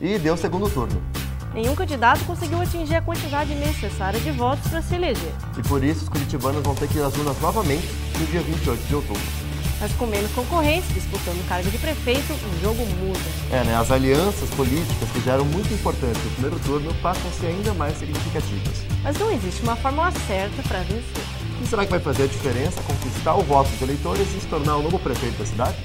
e deu segundo turno. Nenhum candidato conseguiu atingir a quantidade necessária de votos para se eleger. E por isso os curitibanos vão ter que ir às urnas novamente no dia 28 de outubro. Mas com menos concorrência, disputando o cargo de prefeito, o jogo muda. As alianças políticas que já eram muito importantes no primeiro turno passam a ser ainda mais significativas. Mas não existe uma fórmula certa para vencer. E será que vai fazer a diferença conquistar o voto dos eleitores e se tornar o novo prefeito da cidade?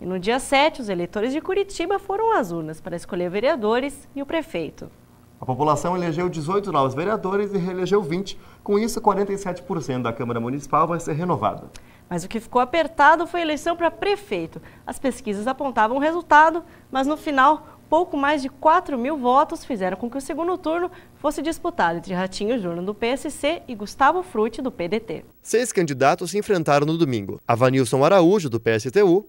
No dia 7, os eleitores de Curitiba foram às urnas para escolher vereadores e o prefeito. A população elegeu 18 novos vereadores e reelegeu 20. Com isso, 47% da Câmara Municipal vai ser renovada. Mas o que ficou apertado foi a eleição para prefeito. As pesquisas apontavam o resultado, mas no final, pouco mais de 4.000 votos fizeram com que o segundo turno fosse disputado entre Ratinho Júnior do PSC e Gustavo Fruet do PDT. 6 candidatos se enfrentaram no domingo. A Vanilson Araújo do PSTU,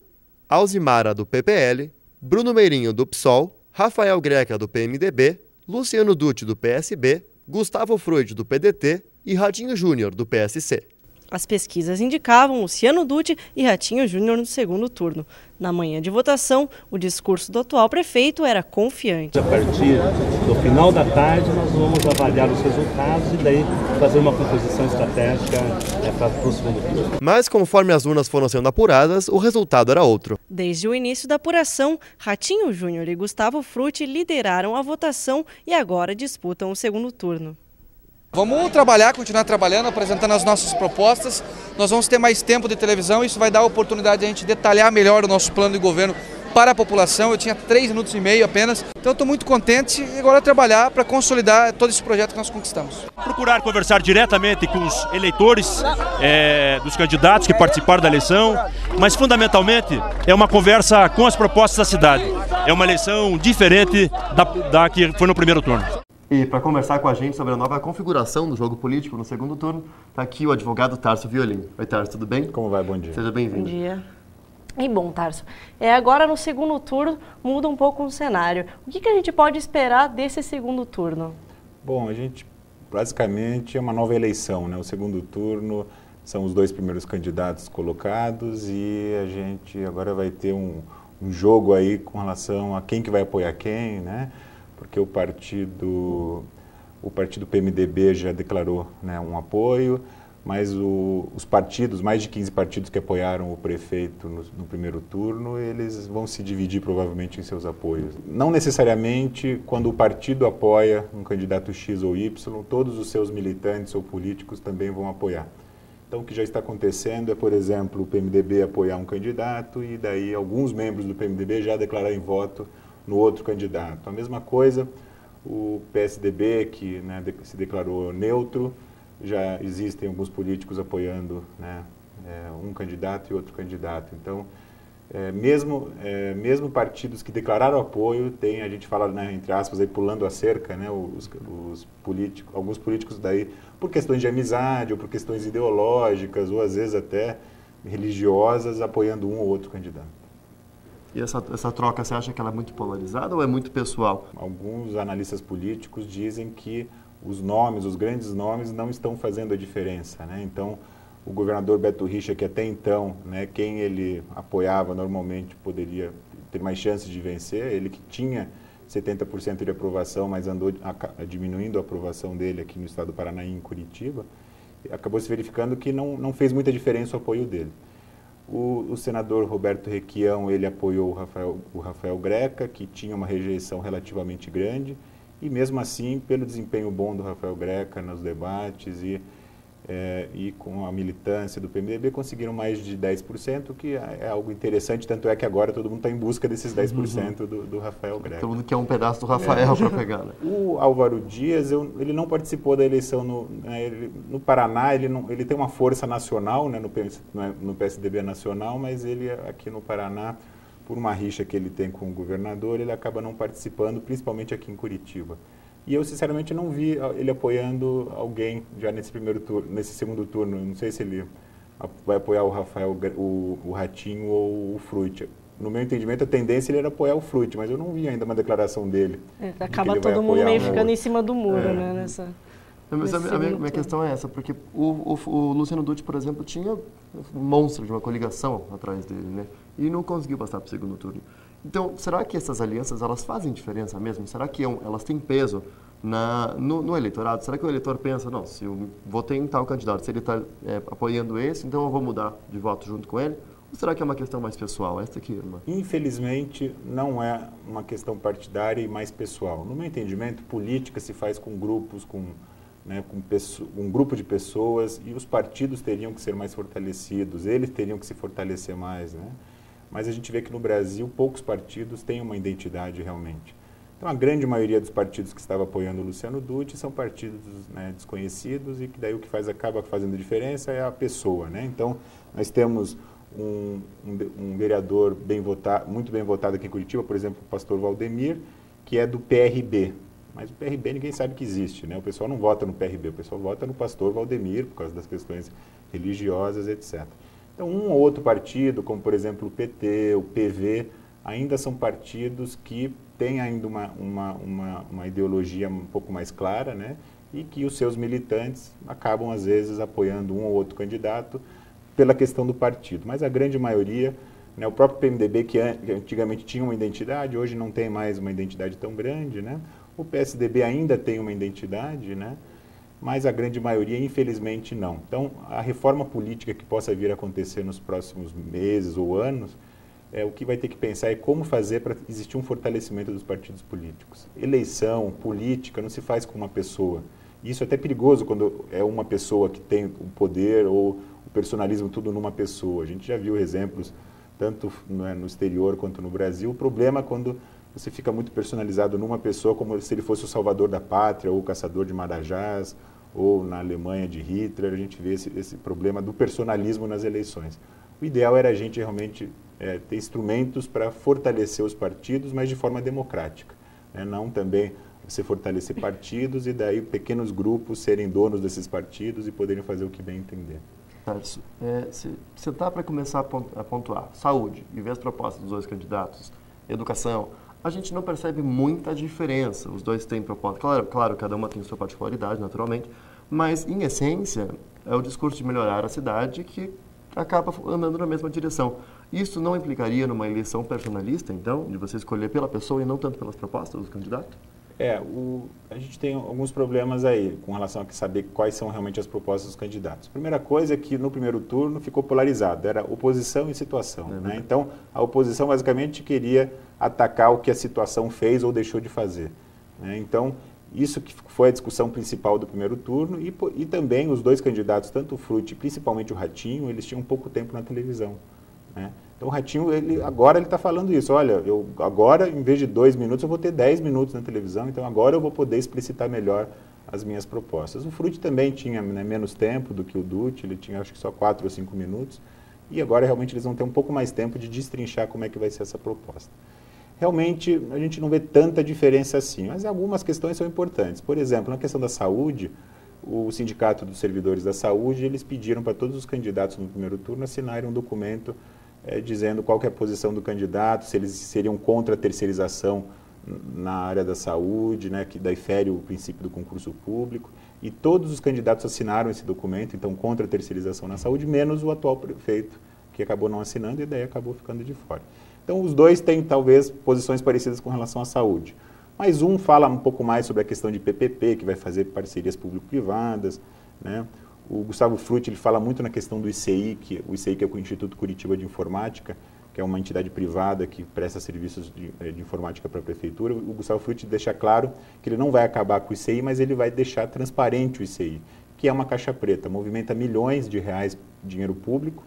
Alzimara, do PPL, Bruno Meirinho, do PSOL, Rafael Greca, do PMDB, Luciano Ducci, do PSB, Gustavo Fruet, do PDT e Ratinho Júnior, do PSC. As pesquisas indicavam Luciano Ducci e Ratinho Júnior no segundo turno. Na manhã de votação, o discurso do atual prefeito era confiante. A partir do final da tarde, nós vamos avaliar os resultados e daí fazer uma composição estratégica para o segundo turno. Mas conforme as urnas foram sendo apuradas, o resultado era outro. Desde o início da apuração, Ratinho Júnior e Gustavo Fruet lideraram a votação e agora disputam o segundo turno. Vamos trabalhar, continuar trabalhando, apresentando as nossas propostas. Nós vamos ter mais tempo de televisão, isso vai dar a oportunidade de a gente detalhar melhor o nosso plano de governo para a população. Eu tinha 3 minutos e meio apenas, então eu estou muito contente e agora trabalhar para consolidar todo esse projeto que nós conquistamos. Procurar conversar diretamente com os eleitores, dos candidatos que participaram da eleição, mas fundamentalmente é uma conversa com as propostas da cidade. É uma eleição diferente da que foi no primeiro turno. E para conversar com a gente sobre a nova configuração do jogo político no segundo turno, está aqui o advogado Tarso Violino. Oi, Tarso, tudo bem? Como vai? Bom dia. Seja bem-vindo. Bom dia. E bom, Tarso, agora no segundo turno muda um pouco o cenário. O que a gente pode esperar desse segundo turno? Bom, a gente basicamente é uma nova eleição, né? O segundo turno são os 2 primeiros candidatos colocados e a gente agora vai ter um jogo aí com relação a quem que vai apoiar quem, né? Porque o partido PMDB já declarou, né, um apoio, mas os partidos, mais de 15 partidos que apoiaram o prefeito no primeiro turno, eles vão se dividir provavelmente em seus apoios. Não necessariamente quando o partido apoia um candidato X ou Y, todos os seus militantes ou políticos também vão apoiar. Então o que já está acontecendo é, por exemplo, o PMDB apoiar um candidato e daí alguns membros do PMDB já declararem voto no outro candidato. A mesma coisa, o PSDB, que, né, se declarou neutro, já existem alguns políticos apoiando, né, um candidato e outro candidato. Então, mesmo partidos que declararam apoio, a gente fala, né, entre aspas, aí, pulando a cerca, né, alguns políticos daí, por questões de amizade, ou por questões ideológicas, ou às vezes até religiosas, apoiando um ou outro candidato. E essa troca, você acha que ela é muito polarizada ou é muito pessoal? Alguns analistas políticos dizem que os grandes nomes não estão fazendo a diferença, né? Então, o governador Beto Richa, que até então, né, quem ele apoiava normalmente poderia ter mais chances de vencer, ele que tinha 70% de aprovação, mas andou diminuindo a aprovação dele aqui no estado do Paraná e em Curitiba, acabou se verificando que não fez muita diferença o apoio dele. O senador Roberto Requião, ele apoiou o Rafael Greca, que tinha uma rejeição relativamente grande, e mesmo assim, pelo desempenho bom do Rafael Greca nos debates e com a militância do PMDB, conseguiram mais de 10%, que é algo interessante, tanto é que agora todo mundo está em busca desses 10% do Rafael Greca. Todo mundo quer um pedaço do Rafael para pegar, né? O Álvaro Dias, ele não participou da eleição no Paraná, ele tem uma força nacional, né, no PSDB nacional, mas ele aqui no Paraná, por uma rixa que ele tem com o governador, ele acaba não participando, principalmente aqui em Curitiba. E eu, sinceramente, não vi ele apoiando alguém já nesse segundo turno. Eu não sei se ele vai apoiar o Rafael, o Ratinho ou o Fruet. No meu entendimento, a tendência era apoiar o Fruet, mas eu não vi ainda uma declaração dele. Acaba todo mundo meio ficando em cima do muro, né? Não, mas a minha questão é essa, porque o Luciano Ducci, por exemplo, tinha um monstro de uma coligação atrás dele, né? E não conseguiu passar para o segundo turno. Então, será que essas alianças, elas fazem diferença mesmo? Será que elas têm peso no eleitorado? Será que o eleitor pensa, não, se eu votei em tal candidato, se ele está apoiando esse, então eu vou mudar de voto junto com ele? Ou será que é uma questão mais pessoal? Essa aqui, irmã. Infelizmente, não é uma questão partidária e mais pessoal. No meu entendimento, política se faz com grupos, com um grupo de pessoas, e os partidos teriam que ser mais fortalecidos, eles teriam que se fortalecer mais, né? Mas a gente vê que no Brasil poucos partidos têm uma identidade realmente. Então a grande maioria dos partidos que estava apoiando o Luciano Ducci são partidos, né, desconhecidos, e que daí o que acaba fazendo diferença é a pessoa, né? Então nós temos um vereador muito bem votado aqui em Curitiba, por exemplo, o pastor Valdemir, que é do PRB. Mas o PRB ninguém sabe que existe, né? O pessoal não vota no PRB, o pessoal vota no pastor Valdemir, por causa das questões religiosas, etc. Então, um ou outro partido, como por exemplo o PT, o PV, ainda são partidos que têm ainda uma ideologia um pouco mais clara, né? E que os seus militantes acabam, às vezes, apoiando um ou outro candidato pela questão do partido. Mas a grande maioria, né? O próprio PMDB, que antigamente tinha uma identidade, hoje não tem mais uma identidade tão grande, né? O PSDB ainda tem uma identidade, né? Mas a grande maioria, infelizmente, não. Então, a reforma política que possa vir a acontecer nos próximos meses ou anos, o que vai ter que pensar é como fazer para existir um fortalecimento dos partidos políticos. Eleição, política, não se faz com uma pessoa. Isso é até perigoso quando é uma pessoa que tem o poder ou o personalismo tudo numa pessoa. A gente já viu exemplos, tanto no exterior quanto no Brasil. O problema é quando você fica muito personalizado numa pessoa, como se ele fosse o salvador da pátria, ou o caçador de marajás, ou na Alemanha de Hitler. A gente vê esse problema do personalismo nas eleições. O ideal era a gente realmente ter instrumentos para fortalecer os partidos, mas de forma democrática, né? Não também você fortalecer partidos e daí pequenos grupos serem donos desses partidos e poderem fazer o que bem entender. Tarso, você está para começar a pontuar saúde e ver as propostas dos dois candidatos, educação. A gente não percebe muita diferença. Os dois têm propósito. Claro, cada uma tem sua particularidade, naturalmente. Mas, em essência, é o discurso de melhorar a cidade que acaba andando na mesma direção. Isso não implicaria numa eleição personalista, então, de você escolher pela pessoa e não tanto pelas propostas do candidato? A gente tem alguns problemas aí com relação a saber quais são realmente as propostas dos candidatos. A primeira coisa é que no primeiro turno ficou polarizado, era oposição e situação, né? Então, a oposição basicamente queria atacar o que a situação fez ou deixou de fazer, né? Então, isso que foi a discussão principal do primeiro turno e também os dois candidatos, tanto o Fruet, principalmente o Ratinho, eles tinham pouco tempo na televisão, né? Então o Ratinho, agora ele está falando isso, olha, eu agora em vez de 2 minutos eu vou ter 10 minutos na televisão, então agora eu vou poder explicitar melhor as minhas propostas. O Fruet também tinha, né, menos tempo do que o Ducci, ele tinha acho que só 4 ou 5 minutos, e agora realmente eles vão ter um pouco mais tempo de destrinchar como é que vai ser essa proposta. Realmente a gente não vê tanta diferença assim, mas algumas questões são importantes. Por exemplo, na questão da saúde, o Sindicato dos Servidores da Saúde, eles pediram para todos os candidatos no primeiro turno assinarem um documento dizendo qual que é a posição do candidato, se eles seriam contra a terceirização na área da saúde, né, que daí fere o princípio do concurso público. E todos os candidatos assinaram esse documento, então contra a terceirização na saúde, menos o atual prefeito, que acabou não assinando e daí acabou ficando de fora. Então os dois têm talvez posições parecidas com relação à saúde. Mas um fala um pouco mais sobre a questão de PPP, que vai fazer parcerias público-privadas, né? O Gustavo Fruet, ele fala muito na questão do ICI, que é o Instituto Curitiba de Informática, que é uma entidade privada que presta serviços de informática para a prefeitura. O Gustavo Fruet deixa claro que ele não vai acabar com o ICI, mas ele vai deixar transparente o ICI, que é uma caixa preta, movimenta milhões de reais de dinheiro público,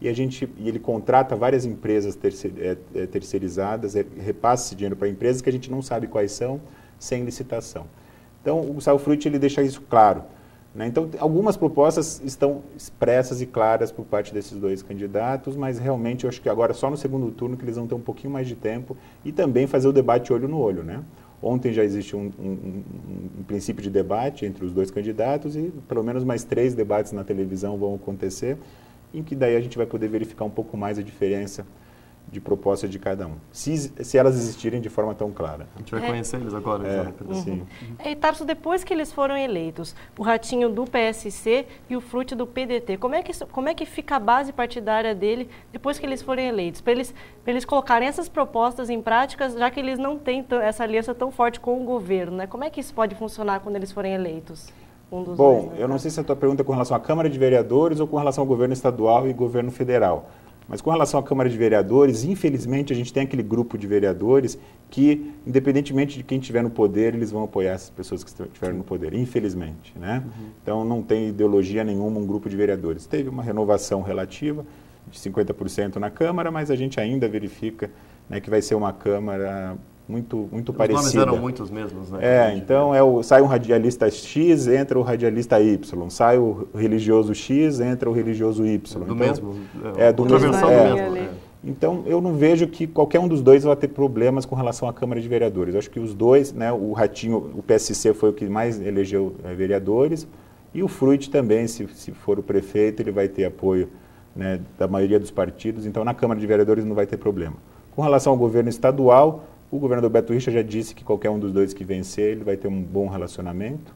e ele contrata várias empresas terceirizadas, repassa esse dinheiro para empresas que a gente não sabe quais são, sem licitação. Então, o Gustavo Fruet, ele deixa isso claro, né? Então, algumas propostas estão expressas e claras por parte desses dois candidatos, mas realmente eu acho que agora só no segundo turno que eles vão ter um pouquinho mais de tempo e também fazer o debate olho no olho, né? Ontem já existe um princípio de debate entre os dois candidatos e pelo menos mais 3 debates na televisão vão acontecer, em que daí a gente vai poder verificar um pouco mais a diferença de proposta de cada um, se elas existirem de forma tão clara. A gente vai conhecer eles agora. Sim. E Tarso, depois que eles foram eleitos, o Ratinho do PSC e o Fruet do PDT, como é que fica a base partidária dele depois que eles forem eleitos? Para eles colocarem essas propostas em práticas, já que eles não têm essa aliança tão forte com o governo, né? Como é que isso pode funcionar quando eles forem eleitos? Bom, eu não sei se a tua pergunta é com relação à Câmara de Vereadores ou com relação ao governo estadual e governo federal. Mas com relação à Câmara de Vereadores, infelizmente a gente tem aquele grupo de vereadores que, independentemente de quem estiver no poder, eles vão apoiar essas pessoas que estiverem no poder, infelizmente, né? Uhum. Então não tem ideologia nenhuma um grupo de vereadores. Teve uma renovação relativa de 50% na Câmara, mas a gente ainda verifica, né, que vai ser uma Câmara muito parecida. Os nomes eram muitos mesmos, né? Então sai um radialista X, entra o radialista Y, sai o religioso X, entra o religioso Y. Do mesmo. Então, eu não vejo que qualquer um dos dois vai ter problemas com relação à Câmara de Vereadores. Eu acho que os dois, né, o Ratinho, o PSC foi o que mais elegeu vereadores, e o Fruet também, se for o prefeito, ele vai ter apoio, né, da maioria dos partidos, então na Câmara de Vereadores não vai ter problema. Com relação ao governo estadual, o governador Beto Richa já disse que qualquer um dos dois que vencer, ele vai ter um bom relacionamento,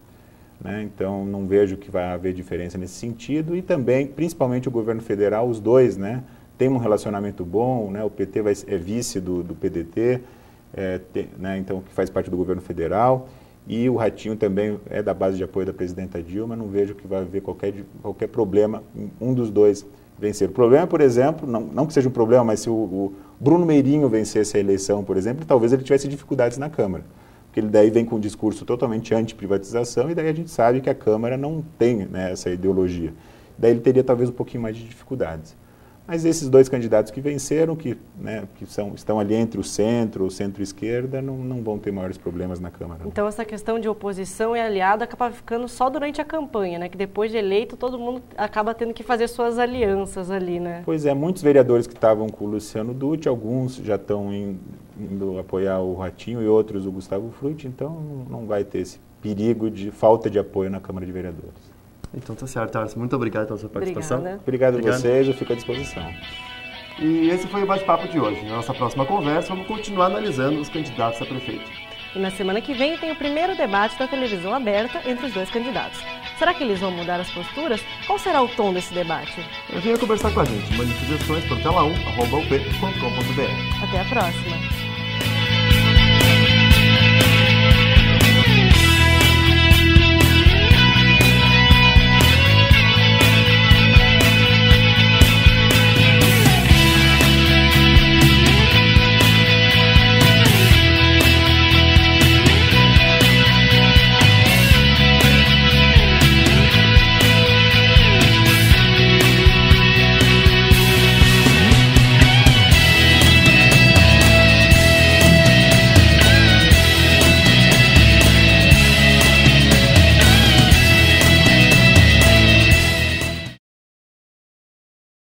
né? Então não vejo que vai haver diferença nesse sentido. E também, principalmente o governo federal, os dois, né, têm um relacionamento bom, né? O PT é vice do PDT, né, então que faz parte do governo federal. E o Ratinho também é da base de apoio da presidenta Dilma, não vejo que vai haver qualquer problema, um dos dois vencer. O problema, por exemplo, não que seja um problema, mas se o Bruno Meirinho vencesse a eleição, por exemplo, talvez ele tivesse dificuldades na Câmara, porque ele daí vem com um discurso totalmente anti-privatização e daí a gente sabe que a Câmara não tem, né, essa ideologia. Daí ele teria talvez um pouquinho mais de dificuldades. Mas esses dois candidatos que venceram, que estão ali entre o centro ou centro-esquerda, não vão ter maiores problemas na Câmara. Então essa questão de oposição e aliado acaba ficando só durante a campanha, né? Que depois de eleito todo mundo acaba tendo que fazer suas alianças ali, né? Pois é, muitos vereadores que estavam com o Luciano Ducci, alguns já estão indo apoiar o Ratinho e outros o Gustavo Fruet, então não vai ter esse perigo de falta de apoio na Câmara de Vereadores. Então tá certo, Tarso. Muito obrigado pela sua participação. Obrigado a vocês, eu fico à disposição. E esse foi o bate-papo de hoje. Na nossa próxima conversa, vamos continuar analisando os candidatos a prefeito. E na semana que vem tem o primeiro debate da televisão aberta entre os dois candidatos. Será que eles vão mudar as posturas? Qual será o tom desse debate? Venha conversar com a gente. Manifestações por tela1@up.com.br. Até a próxima.